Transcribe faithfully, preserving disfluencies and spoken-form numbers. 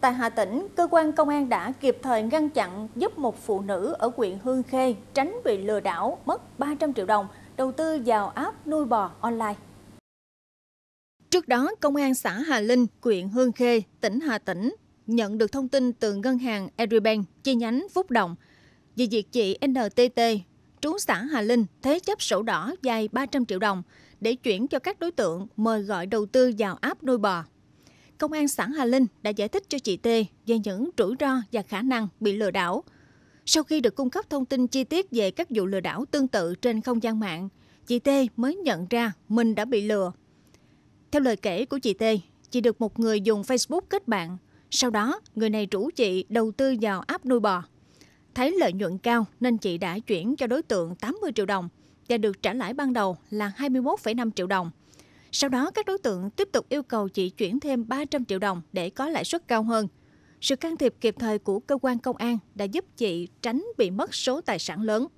Tại Hà Tĩnh, cơ quan công an đã kịp thời ngăn chặn giúp một phụ nữ ở huyện Hương Khê tránh bị lừa đảo mất ba trăm triệu đồng đầu tư vào app nuôi bò online. Trước đó, Công an xã Hà Linh, huyện Hương Khê, tỉnh Hà Tĩnh nhận được thông tin từ ngân hàng Airbank chi nhánh Phúc Động về việc chị en tê tê, trú xã Hà Linh, thế chấp sổ đỏ dài ba trăm triệu đồng để chuyển cho các đối tượng mời gọi đầu tư vào app nuôi bò. Công an xã Hà Linh đã giải thích cho chị T về những rủi ro và khả năng bị lừa đảo. Sau khi được cung cấp thông tin chi tiết về các vụ lừa đảo tương tự trên không gian mạng, chị T mới nhận ra mình đã bị lừa. Theo lời kể của chị T, chị được một người dùng Facebook kết bạn. Sau đó, người này rủ chị đầu tư vào app nuôi bò. Thấy lợi nhuận cao nên chị đã chuyển cho đối tượng tám mươi triệu đồng và được trả lãi ban đầu là hai mươi mốt phẩy năm triệu đồng. Sau đó, các đối tượng tiếp tục yêu cầu chị chuyển thêm ba trăm triệu đồng để có lãi suất cao hơn. Sự can thiệp kịp thời của cơ quan công an đã giúp chị tránh bị mất số tài sản lớn.